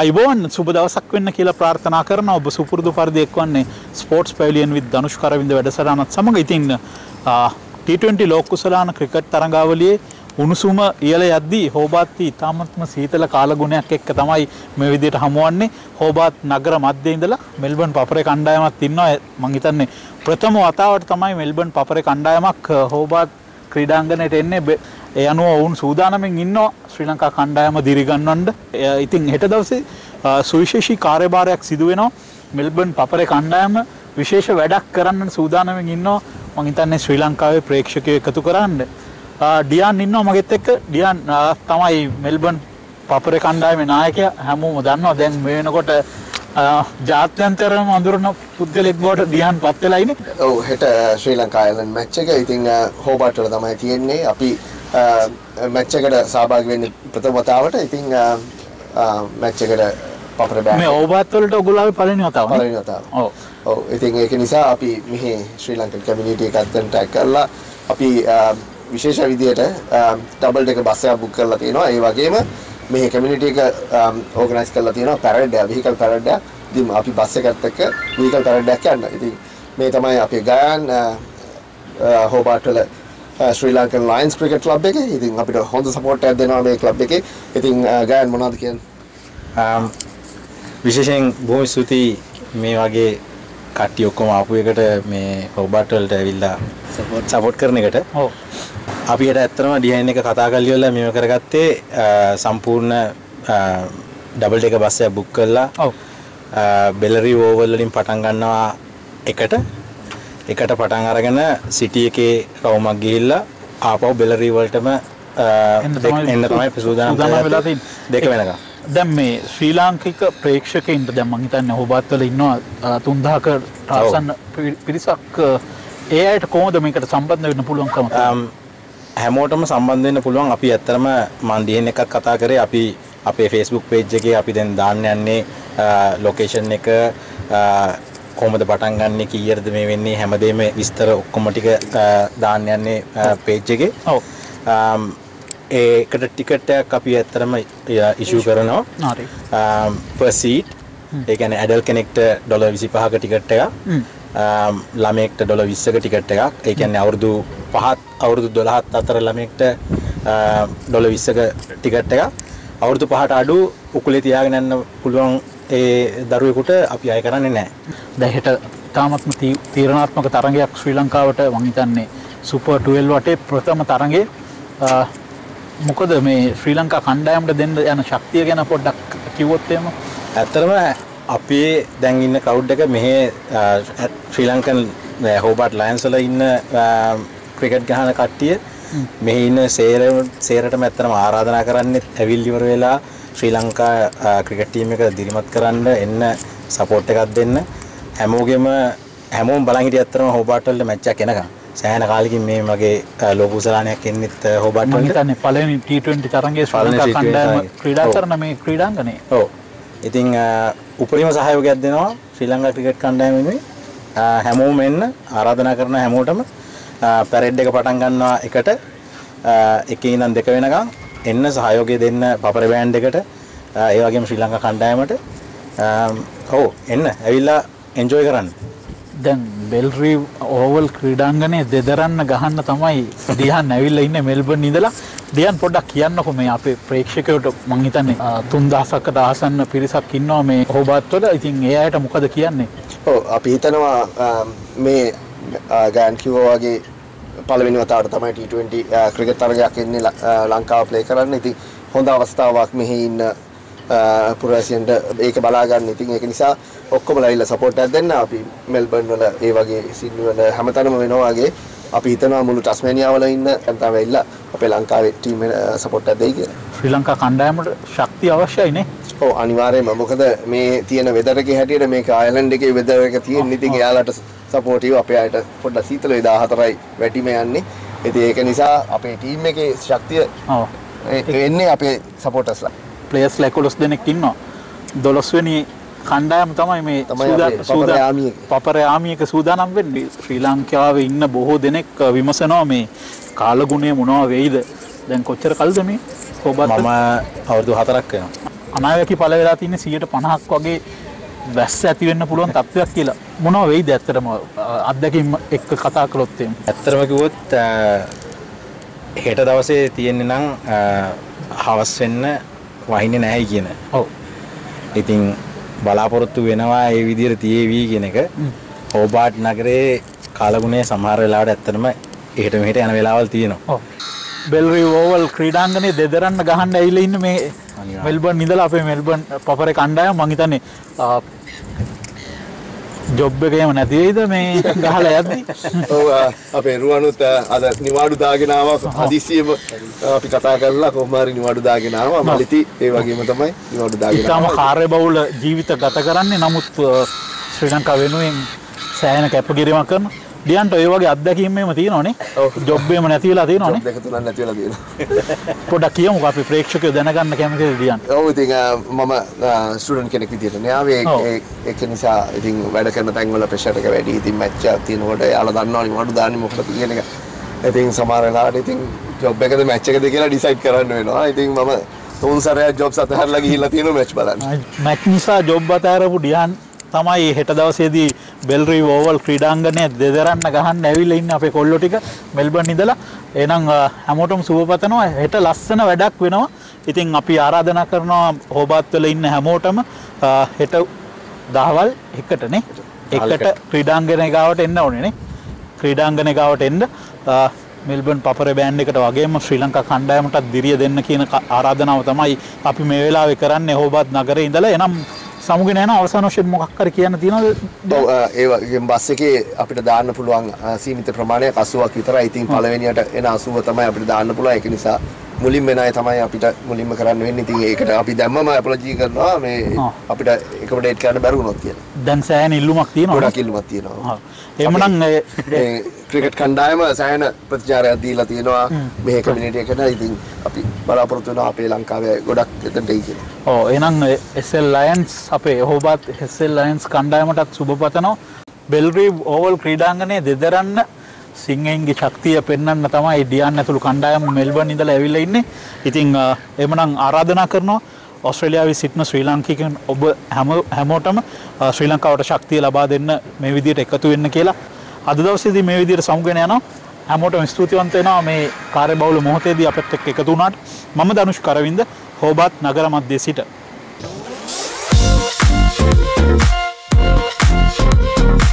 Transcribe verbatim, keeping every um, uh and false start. අයිබෝන් සුබ දවසක් වෙන්න කියලා ප්‍රාර්ථනා කරනවා ඔබ සුපුරුදු පරිදි එක්වන්නේ sports pavilion with Dhanushka Aravinda වැඩසටහනත් සමග. ඉතින් T twenty ලෝක කුසලාන ක්‍රිකට් තරඟාවලියේ උණුසුම ඉහළ යද්දී හෝබාත්ටි ඉතාමත්ම සීතල කාලගුණයක් එක්ක තමයි මේ විදිහට හමුවන්නේ. හෝබාත් නගර මැදේ ඉඳලා මෙල්බන් පපරේ කණ්ඩායමක් ඉන්නවා. මම හිතන්නේ ප්‍රථම වතාවට තමයි මෙල්බන් පපරේ කණ්ඩායමක් හෝබාත් ක්‍රීඩාංගණයට එන්නේ. ඒ අනුව වුන් සූදානමින් ඉන්නවා ශ්‍රී ලංකා කණ්ඩායම දිරිගන්වන්න. ඉතින් හෙට දවසේ සුවිශේෂී කාර්යභාරයක් සිදු වෙනවා. මෙල්බන් පපරේ කණ්ඩායම විශේෂ වැඩක් කරන්න සූදානමින් ඉන්නවා. මම හිතන්නේ ශ්‍රී ලංකාවේ ප්‍රේක්ෂකයෝ එකතු කරන්න. ඩියන් ඉන්නවා මගෙත් එක්ක. ඩියන් තමයි මෙල්බන් පපරේ කණ්ඩායමේ නායකයා. හැමෝම දන්නවා දැන් මේ වෙනකොට ජාත්‍යන්තරම අඳුරන පුද්ගලෙක් බවට ඩියන් පත් වෙලා ඉන්නේ. ඔව් හෙට ශ්‍රී ලංකා අයර්ලන්ඩ් මැච් එක. ඉතින් හෝබාට් වල තමයි තියෙන්නේ. අපි මැච් එකට සහභාගී වෙන්නේ ප්‍රථම වතාවට. ඉතින් මැච් එකට පපර බෑ. මේ ඕබාත් වලට ඔගොල්ලෝ පළවෙනි වතාව. පළවෙනි වතාව. ඔව්. ඔව්. ඉතින් ඒක නිසා අපි මෙහි ශ්‍රී ලංකන් කමියුනිටි එකත් එක්ක ටැග් කරලා අපි විශේෂ විදියට ඩබල් එක බස් එකක් බුක් කරලා තියෙනවා. ඒ වගේම මෙහි කමියුනිටි එක ඕගනයිස් කරලා තියෙනවා පැරඩ් එක, vehicle පැරඩ් එක. ඉතින් අපි බස් එකත් එක්ක vehicle පැරඩ් එකක් යනවා. ඉතින් මේ තමයි අපේ ගයන් හෝබාට් වල Sri Lankan Lions Cricket Club එක. ඉතින් අපිට හොඳ support එකක් දෙනවා මේ club එකේ. ඉතින් ගයන් මොනවද කියන්නේ? විශේෂයෙන් බොහොම ස්තුතියි මේ වගේ කට්ටිය ඔක්කොම ආපු එකට මේ හෝබාට් වලට ඇවිල්ලා support support කරන එකට. ඔව්. අපි හිට ඇත්තටම ඩියන් එක කතා කරලි වල මේව කරගත්තේ සම්පූර්ණ ඩබල් ඩේක බස් එක බුක් කරලා. ඔව්. බෙලරි ඕවල් වලින් පටන් ගන්නවා එකට. එකට පටන් අරගෙන සිටි එකේ රවුමක් ගිහිල්ලා ආපහු බෙලරි වලටම එන්න තමයි සූදානම් දෙක වෙනකම්. දැන් මේ ශ්‍රී ලාංකික ප්‍රේක්ෂකයින්ට දැන් මම හිතන්නේ හෝබාත් වල ඉන්නවා තුන්දහක ආසන්න පිරිසක්. ඒ අයට කොහොමද මේකට සම්බන්ධ වෙන්න පුළුවන්කම? හැමෝටම සම්බන්ධ වෙන්න පුළුවන්. අපි ඇත්තටම මම ඩීඑන් එකක් කතා කරේ. අපි අපේ Facebook page එකේ අපි දැන් දාන්න යන්නේ ලොකේෂන් එක කොහොමද පටන් ගන්නෙ කීයටද මේ වෙන්නේ හැමදේම විස්තර ඔක්කොම ටික දාන්න යන්නේ page එකේ. ඔව්. ඒකට ටිකට් එකක් අපි ඇත්තටම ඉෂුව කරනවා. හරි. per seat ඒ කියන්නේ adult කෙනෙක්ට ඩොලර් විසිපහක ටිකට් එකක්. ළමයෙක්ට ඩොලර් විස්සක ටිකට් එකක්. ඒ කියන්නේ අවුරුදු පහත් අවුරුදු දොළහත් අතර ළමයෙක්ට ඩොලර් විස්සක ටිකට් එකක්. අවුරුදු පහට අඩු උකුලේ තියාගෙන යන්න පුළුවන් ඒ දරුවෙකුට අපි අය කරන්නේ නැහැ. දැන් හෙට තාමත්ම තීරණාත්මක තරගයක් ශ්‍රී ලංකාවට මම හිතන්නේ සුපර් ටුවෙල්ව් වටේ ප්‍රථම තරගයේ. මොකද මේ ශ්‍රී ලංකා කණ්ඩායමට දෙන්න යන ශක්තිය ගැන පොඩ්ඩක් කිව්වොත් එහෙම. ඇත්තටම අපි දැන් ඉන්න ක්‍රවුඩ් එක මෙහි ශ්‍රී ලංකන් හෝබාට් ලයන්ස් වල ඉන්න ක්‍රිකට් ගහන කට්ටිය මෙහි ඉන්න සේරටම ඇත්තටම ආරාධනා කරන්නේ ඇවිල් ඉවර වෙලා ශ්‍රී ලංකා ක්‍රිකට් ටීම් එක දිරිමත් කරන්න එන්න සපෝට් එකක් දෙන්න. හැමෝගෙම හැමෝම බලන් හිටිය ඇත්තටම හෝබාට් වල මැච් එකක් එනකම්. සෑහෙන කාලෙකින් මේ වගේ ලෝක උසලානයක් එන්නෙත් හෝබාට් වල. මම හිතන්නේ පළවෙනි ටී ට්වෙන්ටි තරගයේ ශ්‍රී ලංකා කණ්ඩායම ක්‍රීඩා කරන මේ ක්‍රීඩාංගනේ. ඔව්. ඉතින් උපරිම සහයෝගයක් දෙනවා ශ්‍රී ලංකා ක්‍රිකට් කණ්ඩායම වෙනුවෙන්. හැමෝම එන්න ආරාධනා කරන හැමෝටම පැරේඩ් එක පටන් ගන්නවා එකට එකේ ඉඳන් දෙක වෙනකම් එන්න සහයෝගය දෙන්න පපර බෑන්ඩ් එකට. ඒ වගේම ශ්‍රී ලංකා කණ්ඩායමට ඔව් එන්න ඇවිල්ලා එන්ජොයි කරන්න. දැන් බෙල්රි ඕවල් ක්‍රීඩාංගණයේ දෙදරන්න ගහන්න තමයි ඩියන් ඇවිල්ලා ඉන්නේ මෙල්බන් ඉඳලා. ඩියන් පොඩ්ඩක් කියන්නකෝ මේ අපේ ප්‍රේක්ෂකයෝට මම හිතන්නේ තුන්දහසකට ආසන්න පිරිසක් ඉන්නවා මේ හෝබාට් වල. ඉතින් ඒ අයට මොකද කියන්නේ? ඔව් අපි හිතනවා මේ ගෑන් කිව්වා වගේ පළවෙනි වතාවට තමයි ටී ට්වෙන්ටි ක්‍රිකට් තරගයක් එන්නේ ලංකාව ප්ලේ කරන්න. ඉතින් හොඳ අවස්ථාවක් මෙහි ඉන්න පුරවැසියන්ට ඒක බලා ගන්න. ඉතින් ඒක නිසා ඔක්කොම ලයිලා සපෝට් එකක් දෙන්න. අපි මෙල්බන් වල ඒ වගේ සිඩ්නි වල හැමතැනම වෙනවා වගේ අපි හිතනවා මුළු ටස්මේනියා වල ඉන්න නැත්නම් ඇවිල්ලා අපේ ලංකාවේ ටීම් එක සපෝට් එකක් දෙයි කියලා. ශ්‍රී ලංකා කණ්ඩායමට ශක්තිය අවශ්‍යයි නේ. ඔව් අනිවාර්යයෙන්ම. මොකද මේ තියෙන වෙදර් එකේ හැටියට මේක අයර්ලන්ඩ් එකේ වෙදර් එක තියෙන. ඉතින් එයාලට සපෝටිව් අපේ අයට පොඩ්ඩක් සීතලයි දහහතරයි වැටිම යන්නේ. ඉතින් ඒක නිසා අපේ ටීම් එකේ ශක්තිය ඔව් එන්නේ අපේ සපෝටර්ස්ලා. ප්ලේයර්ස්ලා එකොළොස් දෙනෙක් ඉන්නවා. දොළොස් වෙනි කණ්ඩායම තමයි මේ සූදානම් පපරේ ආමියක සූදානම් වෙන්නේ. ශ්‍රී ලංකාවේ ඉන්න බොහෝ දෙනෙක් විමසනවා මේ කාලගුණය මොනවා වෙයිද? දැන් කොච්චර කල්ද මේ හෝබාට්? මම අවුරුදු හතරක් වෙනවා. අනාවැකි පළ වෙලා තියෙන සියයට පනහක් වගේ වැස්ස ඇති වෙන්න පුළුවන් තත්ත්වයක් කියලා. මොනවා වෙයිද ඇත්තටම අත්දැකීම් එක්ක කතා කළොත් එහෙම. ඇත්තටම කිව්වොත් හෙට දවසේ තියෙන්නේ නම් හවස් වෙන්න වහින්නේ නැහැ කියන. ඔව්. ඉතින් බලාපොරොත්තු වෙනවා මේ විදිහට තියේවි කියන එක. ඕබාට් නගරේ කාලගුණයේ සමහර වෙලාවට ඇත්තටම එහෙට මෙහෙට යන වෙලාවල් තියෙනවා. ඔව්. බෙල්රි ඕවල් ක්‍රීඩාංගනේ දෙදරන්න ගහන්න ඇවිල්ලා ඉන්න මේ මෙල්බන් ඉඳලා අපේ මෙල්බන් පපරේ කණ්ඩායම මං හිතන්නේ ජොබ් එකේම නැති වෙයිද මේ ගහලා යද්දි. ඔව් අපේ රුවනුත් අද නිවාඩු දාගෙන ආවා හදිසියෙම අපි කතා කරලා කොහොම හරි නිවාඩු දාගෙන ආවා. මලිති ඒ වගේම තමයි නිවාඩු දාගෙන ආවා. ඊටම කාර්යබහුල ජීවිත ගත කරන්නේ නමුත් ශ්‍රී ලංකාව වෙනුවෙන් සෑහෙන කැපකිරීමක් කරනවා. ලියන්ට ඔය වගේ අත්දැකීම්ම තියෙනවනේ. ජොබ් එකම නැති වෙලා තියෙනවනේ. දෙක තුනක් නැති වෙලා තියෙනවා. පොඩ්ඩක් කියමුකෝ අපි ප්‍රේක්ෂකයෝ දැනගන්න කැමතිද ලියන්? ඔව් ඉතින් මම ස්ටුඩන්ට් කෙනෙක් විදියට න්යාවේ ඒක නිසා ඉතින් වැඩ කරන තැන් වල ප්‍රෙෂර් එක වැඩි. ඉතින් මැච් එකක් තියෙනකොට යාලා දන්නවනේ මොකටද දාන්නේ මොකටද කියන එක. ඉතින් සමහර වෙලාවට ඉතින් ජොබ් එකද මැච් එකද කියලා ඩිසයිඩ් කරන්න වෙනවා. ඉතින් මම තුන් සැරයක් ජොබ්ස් අතහැරලා ගිහිල්ලා තියෙනවා මැච් බලන්න. මැච් නිසා ජොබ් අතහැරපු ලියන් තමයි හෙට දවසේදී බෙල්රි ඕවල් ක්‍රීඩාංගණය දෙදරන්න ගහන්න ඇවිල්ලා ඉන්න අපේ කොල්ලෝ ටික මෙල්බන් ඉඳලා. එහෙනම් හැමෝටම සුබපතනවා. හෙට ලස්සන වැඩක් වෙනවා. ඉතින් අපි ආරාධනා කරනවා හෝබාත් වල ඉන්න හැමෝටම හෙට දහවල් එකට නේ. එකට ක්‍රීඩාංගණය ගාවට එන්න ඕනේ නේ. ක්‍රීඩාංගණය ගාවට එන්න මෙල්බන් පපරේ බෑන්ඩ් එකට වගේම ශ්‍රී ලංකා කණ්ඩායමටත් දිරිය දෙන්න කියන ආරාධනාව තමයි අපි මේ වෙලාවේ කරන්නේ හෝබාත් නගරේ ඉඳලා. එහෙනම් සමුගෙන යන අවසාන වශයෙන් මොකක් කර කියන්න තියෙනවද? ඔව් ඒ බස් එකේ අපිට දාන්න පුළුවන් සීමිත ප්‍රමාණයක් අසූවක් විතරයි. ඉතින් පළවෙනියට එන අසූව තමයි අපිට දාන්න පුළුවන්. ඒක නිසා මුලින්ම එන අය තමයි අපිට මුලින්ම කරන්න වෙන්නේ. ඉතින් ඒකට අපි දැම්මම අපොලොජි කරනවා මේ අපිට එකමඩේට් කරන්න බැරි වුණොත් කියලා. දැන් සෑහෙන ඉල්ලුමක් තියෙනවා. ගොඩක් ඉල්ලුමක් තියෙනවා. එහෙමනම් මේ ක්‍රිකට් කණ්ඩායම සෑහෙන ප්‍රතිචාරයක් දීලා තියෙනවා මේ කමියුනිටි එකට. ඉතින් අපි බලාපොරොත්තු වෙනවා අපේ ලංකාවේ ගොඩක් එතනටයි කියලා. ඔව් එහෙනම් S L Lions අපේ හෝබාත් S L Lions කණ්ඩායමටත් සුබපතනවා. බෙල්රීව් ඕවල් ක්‍රීඩාංගණයේ දෙදරන්න සිංහයන්ගේ ශක්තිය පෙන්වන්න තමයි ඩියන් ඇතුළු කණ්ඩායම මෙල්බන් ඉඳලා ඇවිල්ලා ඉන්නේ. ඉතින් එමනම් ආරාධනා කරනවා ඔස්ට්‍රේලියාවේ සිටින ශ්‍රී ලාංකිකයන් ඔබ හැමෝටම ශ්‍රී ලංකාවට ශක්තිය ලබා දෙන්න මේ විදිහට එකතු වෙන්න කියලා. අද දවසේදී මේ විදිහට සමුගෙන යනවා. හැමෝටම ස්තුතිවන්ත වෙනවා මේ කාර්යබහුල මොහොතේදී අපත් එක්ක එකතු වුණාට. මම දනුෂ්ක අරවින්ද හෝබාත් නගර මැදේ සිට Thank you.